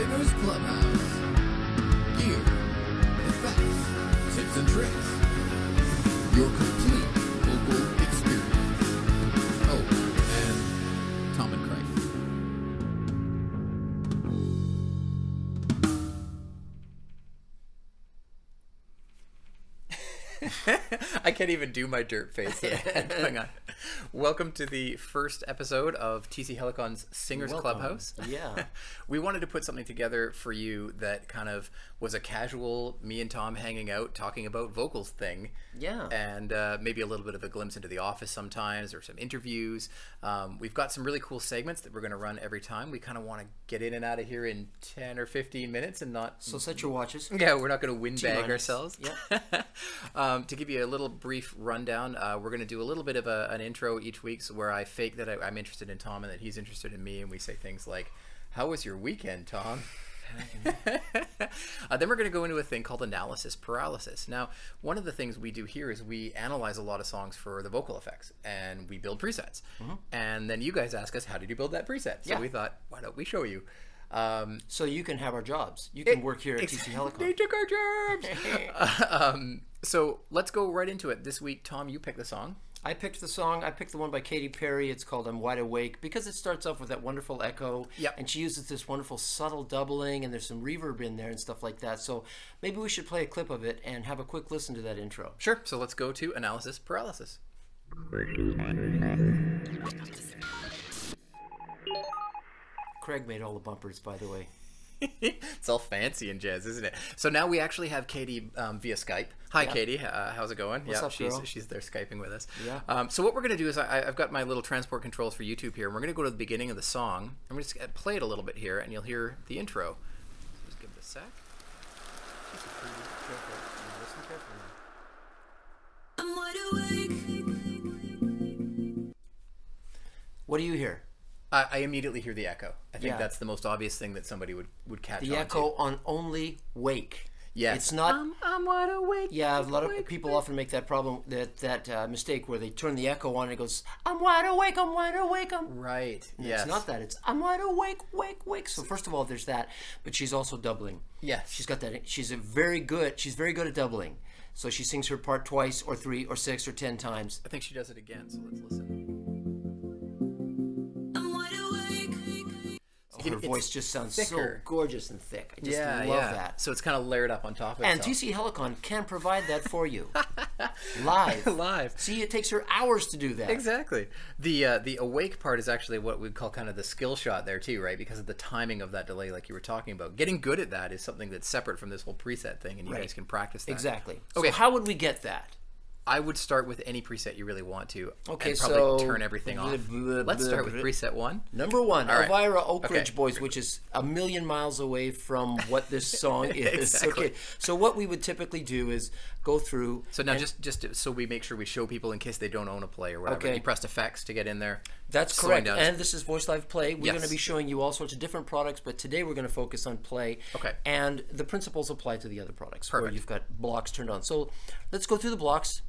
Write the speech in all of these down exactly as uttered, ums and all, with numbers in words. Singer's Clubhouse. Here, the facts, tips and tricks. Your complete vocal experience. Oh, and Tom and Craig. I can't even do my dirt face that I had going on. Welcome to the first episode of T C Helicon's Singer's Welcome. Clubhouse. Yeah. We wanted to put something together for you that kind of was a casual me and Tom hanging out talking about vocals thing. Yeah. And uh, maybe a little bit of a glimpse into the office sometimes, or some interviews. Um, we've got some really cool segments that we're going to run every time. We kind of want to get in and out of here in ten or fifteen minutes and not... So set your watches. Yeah, we're not going to windbag ourselves. Yeah. um, to give you a little brief rundown, uh, we're going to do a little bit of a, an intro each week, so where I fake that I, I'm interested in Tom and that he's interested in me, and we say things like, "How was your weekend, Tom?" uh, then we're going to go into a thing called analysis paralysis. Now, one of the things we do here is we analyze a lot of songs for the vocal effects, and we build presets. Mm-hmm. And then you guys ask us, "How did you build that preset?" So yeah. we thought, why don't we show you? Um, so you can have our jobs. You can it, work here at T C Helicon. They took our jobs. uh, um, so let's go right into it. This week, Tom, you picked the song. I picked the song. I picked the one by Katy Perry. It's called "I'm Wide Awake" because it starts off with that wonderful echo. Yep. And she uses this wonderful subtle doubling, and there's some reverb in there and stuff like that. So maybe we should play a clip of it and have a quick listen to that intro. Sure. So let's go to analysis paralysis. Craig made all the bumpers, by the way. It's all fancy and jazz, isn't it? So now we actually have Katie um, via Skype. Hi, yeah. Katie. Uh, how's it going? What's yeah, up, she's, girl? She's there Skyping with us. Yeah. Um, so what we're going to do is I, I've got my little transport controls for YouTube here, and we're going to go to the beginning of the song. I'm going to play it a little bit here, and you'll hear the intro. So just give it a sec. I'm wide awake. What do you hear? I immediately hear the echo. I think yeah. that's the most obvious thing that somebody would, would catch on to. The echo on only wake. Yes. It's not... I'm, I'm wide awake. Yeah, a lot awake, of people awake. often make that problem, that, that uh, mistake where they turn the echo on and it goes, "I'm wide awake, I'm wide awake, I'm..." Right, and yes. It's not that. It's, "I'm wide awake, wake, wake." So first of all, there's that, but she's also doubling. Yes. She's got that... She's a very good... She's very good at doubling. So she sings her part twice or three or six or ten times. I think she does it again, so let's listen. Her it's voice just sounds thicker. so gorgeous and thick. I just yeah, love yeah. that. So it's kind of layered up on top of it. And T C Helicon can provide that for you. Live. Live. See, it takes her hours to do that. Exactly. The uh, the awake part is actually what we'd call kind of the skill shot there too, right? Because of the timing of that delay like you were talking about. Getting good at that is something that's separate from this whole preset thing, and you right. guys can practice that. Exactly. Okay. So how would we get that? I would start with any preset you really want to. Okay, and probably so turn everything off. Blah, blah, Let's start with preset one. Number one, right. Elvira Oak Ridge okay. Boys, which is a million miles away from what this song is. Exactly. Okay, so what we would typically do is go through. So now, just just so we make sure we show people in case they don't own a play or whatever. Okay. You pressed effects to get in there. That's correct. Down. And this is VoiceLive Play. We're yes. going to be showing you all sorts of different products, but today we're going to focus on Play. Okay. And the principles apply to the other products. Perfect. Where you've got blocks turned on. So let's go through the blocks.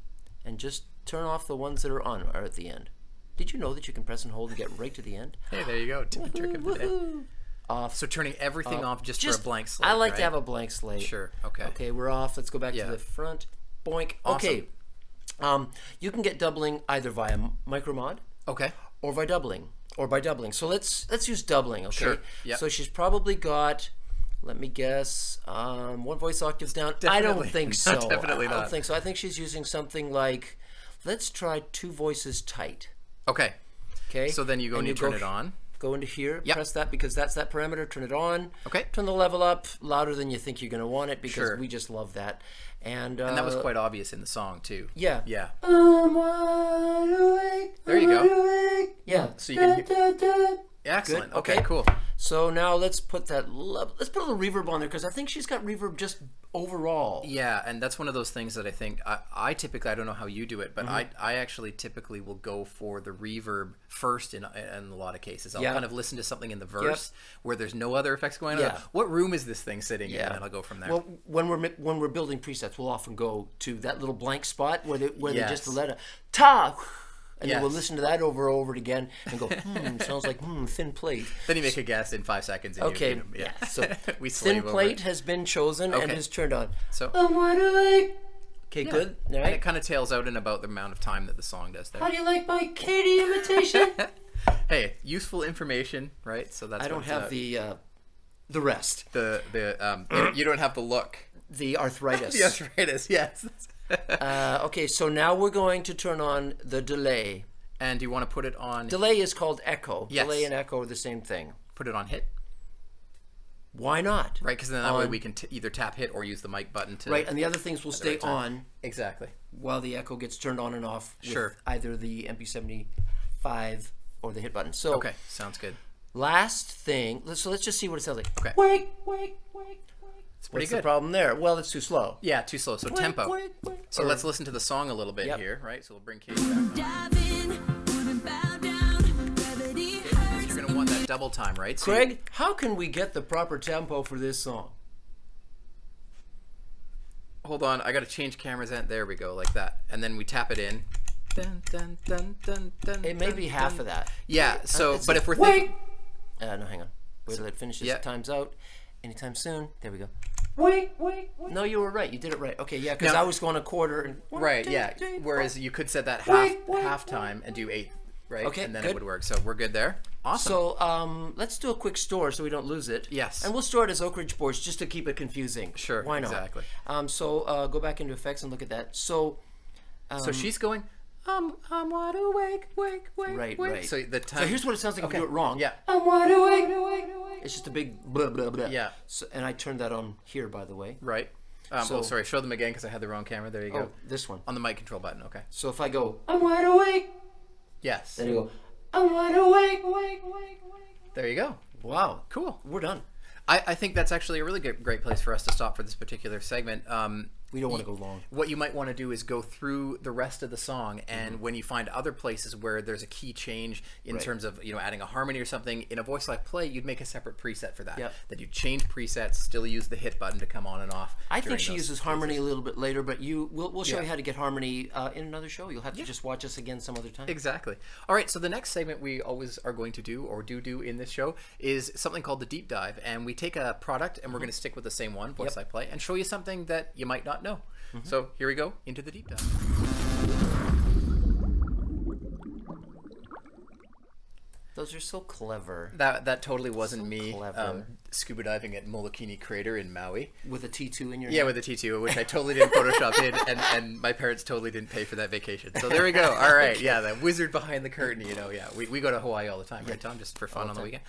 And just turn off the ones that are on or at the end. Did you know that you can press and hold and get right to the end? Hey, there you go. Tip and trick of the day. Off. So turning everything off, off just, just for a blank slate. I like right? to have a blank slate. Sure. Okay. Okay, we're off. Let's go back yeah. to the front. Boink. Awesome. Okay. Um, you can get doubling either via micromod. Okay. Or by doubling. Or by doubling. So let's let's use doubling. Okay. Sure. Yep. So she's probably got. Let me guess. Um, one voice octaves down. Definitely. I don't think so. No, definitely not. I don't think so. I think she's using something like, let's try two voices tight. Okay. Okay. So then you go and, and you, you turn go, it on. Go into here. Yep. Press that because that's that parameter. Turn it on. Okay. Turn the level up louder than you think you're going to want it because sure. we just love that. And uh, and that was quite obvious in the song too. Yeah. Yeah. I'm wide awake. I'm there you wide go. Awake. Yeah. So you can hear. Da, da, da. Excellent. Okay, okay, cool. So now let's put that level, let's put a little reverb on there because I think she's got reverb just overall. Yeah, and that's one of those things that I think I, I typically, I don't know how you do it, but mm-hmm. I I actually typically will go for the reverb first in, in a lot of cases. I'll yeah. kind of listen to something in the verse yep. where there's no other effects going on. Yeah. What room is this thing sitting yeah. in? And I'll go from there. Well, when we're when we're building presets, we'll often go to that little blank spot where they where yes. they just let a ta. and yes. then we'll listen to that over and over again and go, hmm, sounds like, hmm, thin plate. Then you make a guess in five seconds. And okay, you, you know, yeah. So we thin plate over. has been chosen okay. and has turned on. So I'm wide awake. Okay, yeah. good. All right. And it kind of tails out in about the amount of time that the song does there. How do you like my Katy imitation? Hey, useful information, right? So that's. I don't have the uh, the rest. The the um, you don't have the look. The arthritis. The arthritis. Yes. Uh, okay, so now we're going to turn on the delay. And do you want to put it on? Delay is called echo. Yes. Delay and echo are the same thing. Put it on hit. Why not? Right, because then that on, way we can t either tap hit or use the mic button to. Right, and the other things will stay right on. Exactly. While the echo gets turned on and off with sure. either the M P seventy-five or the hit button. So okay, sounds good. Last thing, so let's just see what it sounds like. Okay. Wake, wake, wake. It's pretty What's good. the problem there? Well, it's too slow. Yeah, too slow. So wait, tempo. Wait, wait. So let's listen to the song a little bit yep. here, right? So we'll bring Katy back. So you're gonna want that double time, right? So Craig, you... how can we get the proper tempo for this song? Hold on, I gotta change cameras. And there we go, like that, and then we tap it in. Dun, dun, dun, dun, dun, it may dun, be half dun. of that. Yeah. Wait, so, uh, but if we're thinking, uh, no, hang on. Wait till it finishes. Yeah. Time's out. Anytime soon. There we go. Wait, wait, wait. No, you were right. You did it right. Okay, yeah, because I was going a quarter. And one, right, two, yeah. Three, Whereas you could set that half wait, wait, half time wait. and do eight, right? Okay, and then good. it would work. So we're good there. Awesome. So um, let's do a quick store so we don't lose it. Yes. And we'll store it as Oak Ridge Boards just to keep it confusing. Sure. Why not? Exactly. Um, so uh, go back into effects and look at that. So. Um, so she's going. I'm I'm wide awake, wake, wake, right, wake. Right. So the time. So here's what it sounds like okay. if you do it wrong. Yeah. I'm wide awake, awake, awake. It's just a big blah blah blah. Yeah. So, and I turned that on here, by the way. Right. Um, so, oh, sorry. Show them again because I had the wrong camera. There you go. Oh, this one. On the mic control button. Okay. So if I go, I'm wide awake. Yes. There you go. I'm wide awake, wake, wake, wake. There you go. Wow. Cool. We're done. I, I think that's actually a really good, great place for us to stop for this particular segment. Um, we don't want to go long. What you might want to do is go through the rest of the song, and mm-hmm. when you find other places where there's a key change in right. terms of you know adding a harmony or something, in a VoiceLive Play, you'd make a separate preset for that. Yep. That you change presets, still use the hit button to come on and off. I think she uses places. harmony a little bit later, but you we'll, we'll show yeah. you how to get harmony uh, in another show. You'll have to yeah. just watch us again some other time. Exactly. All right, so the next segment we always are going to do, or do do in this show, is something called the Deep Dive, and we take a product, and we're mm-hmm. going to stick with the same one, VoiceLive yep. Play, and show you something that you might not know. Mm-hmm. So here we go into the deep dive. Those are so clever. That that totally wasn't so me um, scuba diving at Molokini crater in Maui with a T two in your. Yeah, hand. with a T two, which I totally didn't Photoshop in, and and my parents totally didn't pay for that vacation. So there we go. All right, okay. yeah, the wizard behind the curtain. You know, yeah, we we go to Hawaii all the time, right, Tom? Just for fun all on the, the weekend.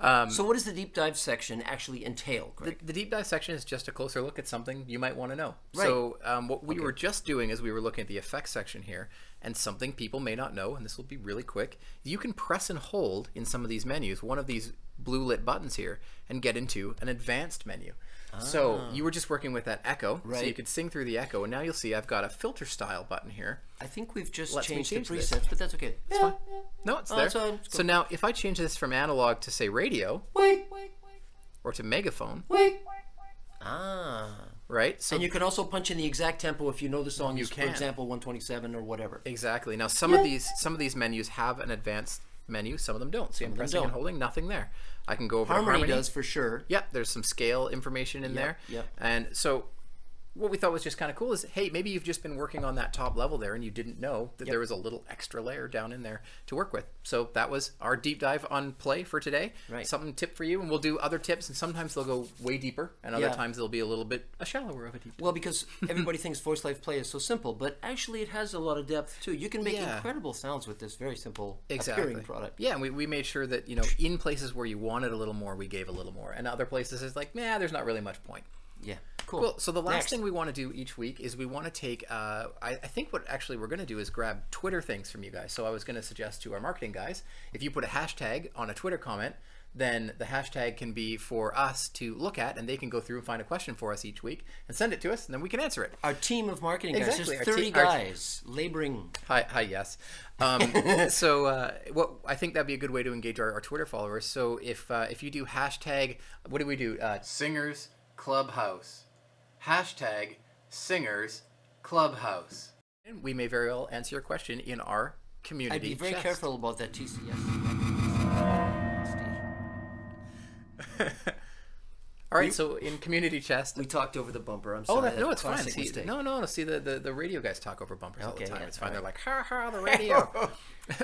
Um, so what does the deep dive section actually entail, Greg? The, the deep dive section is just a closer look at something you might want to know. Right. So um, what we okay. were just doing is we were looking at the effects section here, and something people may not know, and this will be really quick, you can press and hold in some of these menus, one of these blue lit buttons here, and get into an advanced menu. Ah. So you were just working with that echo, right. so you could sing through the echo, and now you'll see I've got a filter style button here. I think we've just Let's changed the presets, this. but that's okay. It's yeah. fine. No, it's oh, there. It's all, it's cool. So now if I change this from analog to, say, radio, wait, or to megaphone, wait. ah. Right? So and you can also punch in the exact tempo if you know the song is, for example, one twenty-seven or whatever. Exactly. Now some yeah. of these some of these menus have an advanced menu, some of them don't. See, I'm pressing and holding, nothing there. I can go over harmony. Harmony does for sure. Yep, there's some scale information in yep, there. Yep. And so what we thought was just kind of cool is, hey, maybe you've just been working on that top level there and you didn't know that yep. there was a little extra layer down in there to work with. So that was our deep dive on Play for today. Right. Something tip for you, and we'll do other tips, and sometimes they'll go way deeper, and other yeah. times they'll be a little bit a shallower of a deep dive. Well, because everybody thinks VoiceLive Play is so simple, but actually it has a lot of depth too. You can make yeah. incredible sounds with this very simple exactly. appearing product. Yeah, and we, we made sure that, you know, in places where you wanted a little more, we gave a little more, and other places it's like, nah, there's not really much point. Yeah. Cool. Cool. So the last Next. thing we want to do each week is we want to take, uh, I, I think what actually we're going to do is grab Twitter things from you guys. So I was going to suggest to our marketing guys, if you put a hashtag on a Twitter comment, then the hashtag can be for us to look at, and they can go through and find a question for us each week and send it to us, and then we can answer it. Our team of marketing exactly. guys, there's thirty guys laboring. Hi, hi, yes. Um, so uh, what, I think that'd be a good way to engage our, our Twitter followers. So if, uh, if you do hashtag, what do we do? Uh, Singer's Clubhouse. Hashtag Singers Clubhouse. And we may very well answer your question in our community. I'd be very chest. careful about that T C S. All right, we, so in community chest, we talked over the bumper. I'm sorry. Oh, that, no, it's fine. See, no, no, no. See, the, the the radio guys talk over bumpers okay, all the time. Yeah, it's fine. Right. They're like, ha ha, the radio.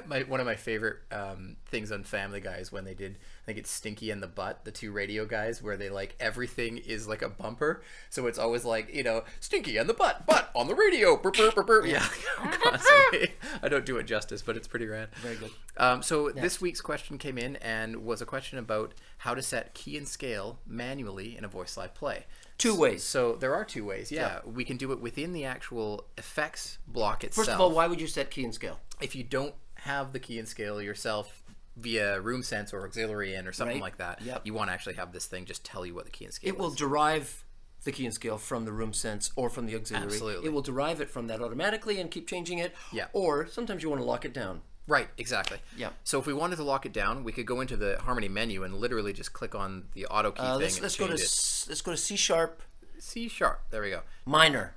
my one of my favorite um, things on Family Guy is when they did, I think it's Stinky and the Butt, the two radio guys, where they like everything is like a bumper, so it's always like, you know, Stinky and the Butt, Butt on the radio. Burp, burp, burp, burp. Yeah, constantly. I don't do it justice, but it's pretty rad. Very good. Um, so Next. this week's question came in and was a question about how to set key and scale manually in a VoiceLive Play. Two ways. So there are two ways, yeah. yeah. We can do it within the actual effects block itself. First of all, why would you set key and scale? If you don't have the key and scale yourself via room sense or auxiliary in or something right? like that, yep. you want to actually have this thing just tell you what the key and scale is. It will derive the key and scale from the room sense or from the auxiliary. Absolutely. It will derive it from that automatically and keep changing it. Yeah. Or sometimes you want to lock it down. Right, exactly. Yeah. So if we wanted to lock it down, we could go into the harmony menu and literally just click on the auto key uh, thing. Let's, let's go to it. let's go to C sharp. C sharp. There we go. Minor.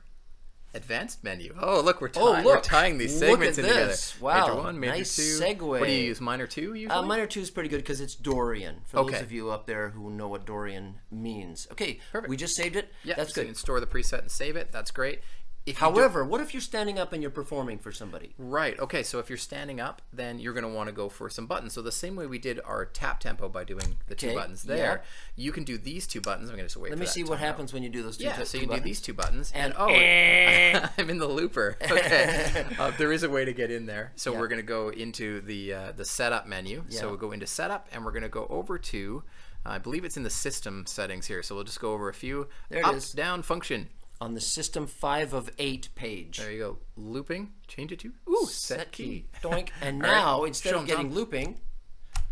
Advanced menu. Oh, look, we're tying, oh, look. We're tying these segments in together. Wow. Major one, major nice two. Segue. What do you use? Minor two usually? Uh, minor two is pretty good because it's Dorian. For okay. those of you up there who know what Dorian means. Okay. Perfect. We just saved it. Yeah. That's so good. You can store the preset and save it. That's great. If However, what if you're standing up and you're performing for somebody? Right. Okay, so if you're standing up, then you're going to want to go for some buttons. So the same way we did our tap tempo by doing the okay. two buttons there, yeah. you can do these two buttons. I'm going to just wait Let for that. Let me see what happens out. when you do those two buttons. Yeah, so you buttons. do these two buttons. And, and oh, eh. I'm in the looper. Okay. uh, there is a way to get in there. So yeah. we're going to go into the, uh, the setup menu. Yeah. So we'll go into setup, and we're going to go over to, uh, I believe it's in the system settings here. So we'll just go over a few. There it up, is. down, function. On the system five of eight page. There you go. Looping. Change it to ooh, set, set key. key. Doink. And now right. instead Show of getting on. looping,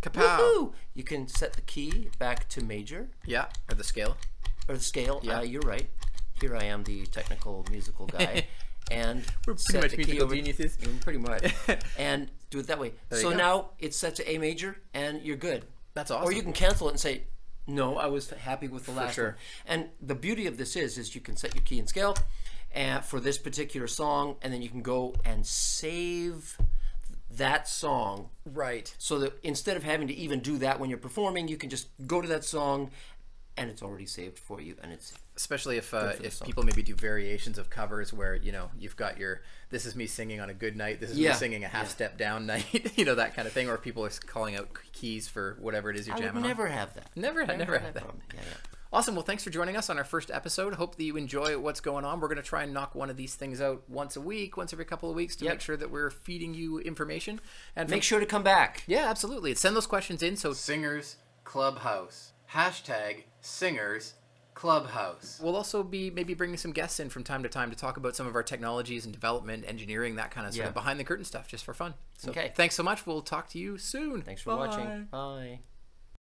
kapow, you can set the key back to major. Yeah. Or the scale. Or the scale. Yeah, uh, you're right. Here I am, the technical musical guy, and we're pretty set much the musical key geniuses. Over, pretty much. And do it that way. There so now it's set to A major, and you're good. That's awesome. Or you can cancel it and say, no, I was happy with the last for sure. one. And the beauty of this is, is you can set your key and scale and for this particular song, and then you can go and save that song. Right. So that instead of having to even do that when you're performing, you can just go to that song and it's already saved for you, and it's especially if uh, if people maybe do variations of covers where, you know, you've got your this is me singing on a good night, this is yeah. me singing a half yeah. step down night, you know, that kind of thing, or people are calling out keys for whatever it is you're I jamming would never on. Never have that. Never, never, never have that. that. Yeah, yeah. Awesome. Well, thanks for joining us on our first episode. Hope that you enjoy what's going on. We're going to try and knock one of these things out once a week, once every couple of weeks to yep. make sure that we're feeding you information. And make sure to come back. Yeah, absolutely. Send those questions in. So Singers Clubhouse. Hashtag Singers Clubhouse. We'll also be maybe bringing some guests in from time to time to talk about some of our technologies and development, engineering, that kind of yeah. sort of behind the curtain stuff just for fun. So okay. thanks so much. We'll talk to you soon. Thanks for Bye. watching. Bye.